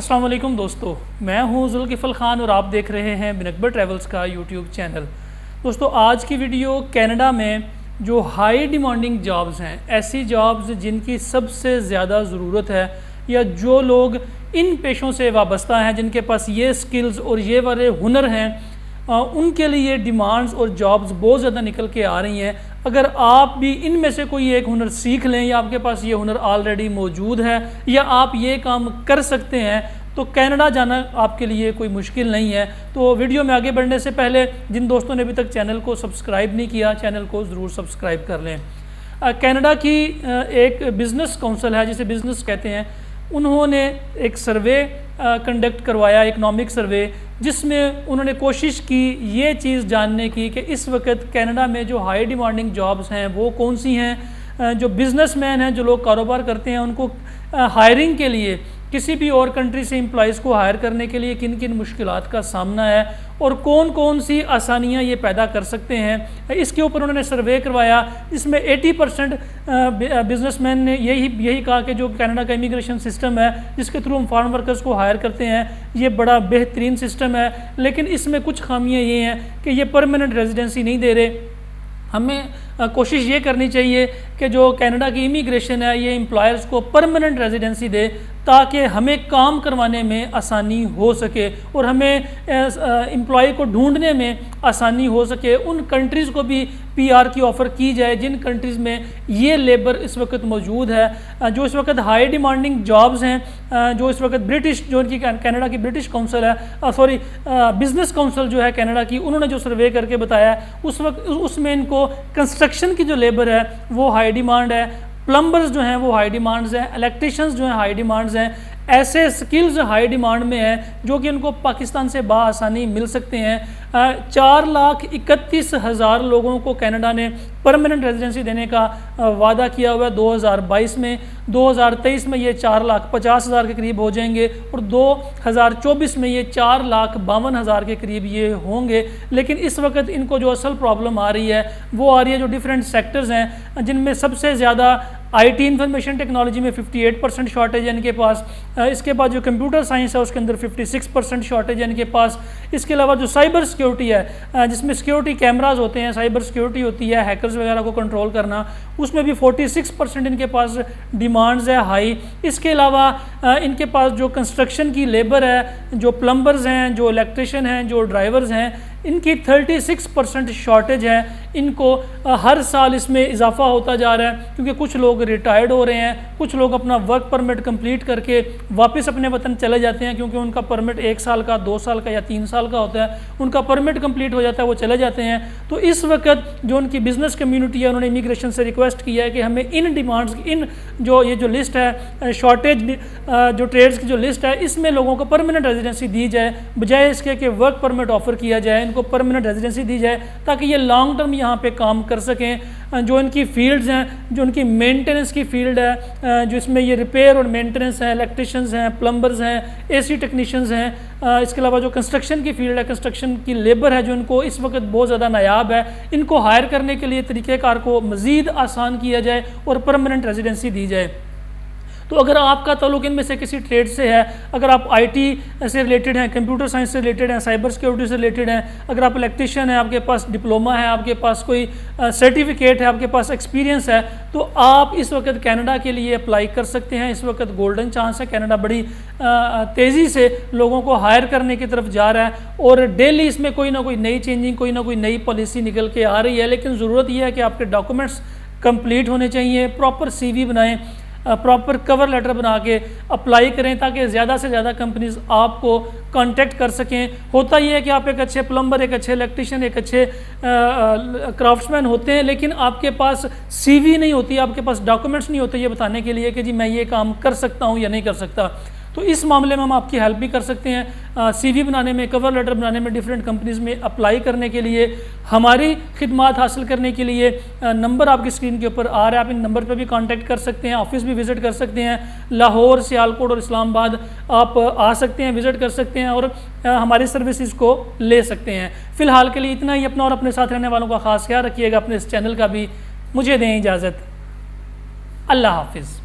अस्सलाम वालेकुम दोस्तों, मैं हूं जुल्किफल खान और आप देख रहे हैं बिन अकबर ट्रैवल्स का यूट्यूब चैनल। दोस्तों, आज की वीडियो कनाडा में जो हाई डिमांडिंग जॉब्स हैं, ऐसी जॉब्स जिनकी सबसे ज़्यादा ज़रूरत है या जो लोग इन पेशों से वाबस्ता हैं, जिनके पास ये स्किल्स और ये वाले हुनर हैं, उनके लिए डिमांड्स और जॉब्स बहुत ज़्यादा निकल के आ रही हैं। अगर आप भी इनमें से कोई एक हुनर सीख लें या आपके पास ये हुनर ऑलरेडी मौजूद है या आप ये काम कर सकते हैं तो कनाडा जाना आपके लिए कोई मुश्किल नहीं है। तो वीडियो में आगे बढ़ने से पहले जिन दोस्तों ने अभी तक चैनल को सब्सक्राइब नहीं किया, चैनल को ज़रूर सब्सक्राइब कर लें। कनाडा की एक बिज़नेस काउंसिल है जिसे बिज़नेस कहते हैं, उन्होंने एक सर्वे कंडक्ट करवाया, इकनॉमिक सर्वे, जिसमें उन्होंने कोशिश की ये चीज़ जानने की कि इस वक्त कनाडा में जो हाई डिमांडिंग जॉब्स हैं वो कौन सी हैं। जो बिजनेसमैन हैं, जो लोग कारोबार करते हैं, उनको हायरिंग के लिए, किसी भी और कंट्री से एम्प्लॉइज़ को हायर करने के लिए किन किन मुश्किलात का सामना है और कौन कौन सी आसानियाँ ये पैदा कर सकते हैं, इसके ऊपर उन्होंने सर्वे करवाया, जिसमें 80% बिजनेसमैन ने यही कहा कि जो कनाडा का इमिग्रेशन सिस्टम है जिसके थ्रू हम फॉरेन वर्कर्स को हायर करते हैं, ये बड़ा बेहतरीन सिस्टम है, लेकिन इसमें कुछ खामियाँ ये हैं कि ये परमानेंट रेजिडेंसी नहीं दे रहे। हमें कोशिश ये करनी चाहिए कि जो कनाडा की इमिग्रेशन है ये एम्प्लॉयर्स को परमानेंट रेजिडेंसी दे ताकि हमें काम करवाने में आसानी हो सके और हमें एम्प्लॉय को ढूंढने में आसानी हो सके। उन कंट्रीज़ को भी पीआर की ऑफ़र की जाए जिन कंट्रीज़ में ये लेबर इस वक्त मौजूद है। जो इस वक्त हाई डिमांडिंग जॉब्स हैं, जो इस वक्त ब्रिटिश, जो इनकी कनाडा की ब्रिटिश काउंसिल है, सॉरी बिज़नेस काउंसिल जो है कनाडा की, उन्होंने जो सर्वे करके बताया उस वक्त उसमें इनको कंस्ट्रक्शन की जो लेबर है वो हाई डिमांड है, प्लम्बर्स जो हैं वो हाई डिमांड्स हैं, इलेक्ट्रिशियंस जो हैं हाई डिमांड्स हैं। ऐसे स्किल्स हाई डिमांड में हैं जो कि उनको पाकिस्तान से बआसानी मिल सकते हैं। 4,31,000 लोगों को कनाडा ने परमानेंट रेजिडेंसी देने का वादा किया हुआ है 2022 में। 2023 में ये 4,50,000 के करीब हो जाएंगे और 2024 में ये 4,52,000 के करीब ये होंगे। लेकिन इस वक्त इनको जो असल प्रॉब्लम आ रही है वो आ रही है जो डिफरेंट सेक्टर्स हैं, जिनमें सबसे ज़्यादा IT इंफॉर्मेशन टेक्नोलॉजी में 58% शॉर्टेज है इनके पास। इसके बाद जो कंप्यूटर साइंस है उसके अंदर 56% शॉर्टेज है इनके पास। इसके अलावा जो साइबर सिक्योरिटी है, जिसमें सिक्योरिटी कैमरास होते हैं, साइबर सिक्योरिटी होती है, हैकर्स वगैरह को कंट्रोल करना, उसमें भी 46% इनके पास डिमांड्स है हाई। इसके अलावा इनके पास जो कंस्ट्रक्शन की लेबर है, जो प्लम्बर्स हैं, जो इलेक्ट्रिशियन हैं, जो ड्राइवर्स हैं, इनकी 36% शॉर्टेज है। इनको हर साल इसमें इजाफा होता जा रहा है क्योंकि कुछ लोग रिटायर्ड हो रहे हैं, कुछ लोग अपना वर्क परमिट कंप्लीट करके वापस अपने वतन चले जाते हैं क्योंकि उनका परमिट 1 साल का, 2 साल का या 3 साल का होता है, उनका परमिट कंप्लीट हो जाता है, वो चले जाते हैं। तो इस वक्त जो उनकी बिज़नेस कम्यूनिटी है उन्होंने इमिग्रेशन से रिक्वेस्ट किया है कि हमें इन डिमांड्स, इन जो ये जो लिस्ट है शॉर्टेज जो ट्रेड्स की जो लिस्ट है, इसमें लोगों को परमानेंट रेजिडेंसी दी जाए बजाय इसके कि वर्क परमिट ऑफ़र किया जाए, को परमानेंट रेजिडेंसी दी जाए ताकि ये लॉन्ग टर्म यहाँ पे काम कर सकें। जो इनकी फील्ड्स हैं, जो इनकी मेंटेनेंस की फील्ड है, जो इसमें ये रिपेयर और मेंटेनेंस है, इलेक्ट्रिशियंस हैं, प्लम्बर्स हैं, एसी टेक्नीशियंस हैं। इसके अलावा जो कंस्ट्रक्शन की फील्ड है, कंस्ट्रक्शन की लेबर है जो इनको इस वक्त बहुत ज़्यादा नायाब है, इनको हायर करने के लिए तरीक़ेकार को मज़ीद आसान किया जाए और परमानेंट रेजिडेंसी दी जाए। तो अगर आपका ताल्लुक इनमें से किसी ट्रेड से है, अगर आप IT से रिलेटेड हैं, कंप्यूटर साइंस से रिलेटेड हैं, साइबर सिक्योरिटी से रिलेटेड हैं, अगर आप इलेक्ट्रिशियन हैं, आपके पास डिप्लोमा है, आपके पास कोई सर्टिफिकेट है, आपके पास एक्सपीरियंस है, तो आप इस वक्त कनाडा के लिए अप्लाई कर सकते हैं। इस वक्त गोल्डन चांस है, कनाडा बड़ी तेज़ी से लोगों को हायर करने की तरफ जा रहा है और डेली इसमें कोई ना कोई नई चेंजिंग, कोई ना कोई नई पॉलिसी निकल के आ रही है। लेकिन ज़रूरत यह है कि आपके डॉक्यूमेंट्स कंप्लीट होने चाहिए, प्रॉपर CV बनाएं, प्रॉपर कवर लेटर बना के अप्लाई करें ताकि ज़्यादा से ज़्यादा कंपनीज आपको कांटेक्ट कर सकें। होता यह है कि आप एक अच्छे प्लम्बर, एक अच्छे इलेक्ट्रिशियन, एक अच्छे क्राफ्ट्समैन होते हैं, लेकिन आपके पास CV नहीं होती, आपके पास डॉक्यूमेंट्स नहीं होते ये बताने के लिए कि जी मैं ये काम कर सकता हूँ या नहीं कर सकता। तो इस मामले में हम आपकी हेल्प भी कर सकते हैं, CV बनाने में, कवर लेटर बनाने में, डिफरेंट कंपनीज़ में अप्लाई करने के लिए। हमारी खिदमत हासिल करने के लिए नंबर आपकी स्क्रीन के ऊपर आ रहा है, आप इन नंबर पर भी कांटेक्ट कर सकते हैं, ऑफिस भी विज़िट कर सकते हैं। लाहौर, सियालकोट और इस्लामाबाद आप आ सकते हैं, विज़िट कर सकते हैं और हमारी सर्विसेज को ले सकते हैं। फ़िलहाल के लिए इतना ही। अपना और अपने साथ रहने वालों का ख़ास ख्याल रखिएगा। अपने इस चैनल का भी मुझे दें इजाज़त। अल्लाह हाफिज़।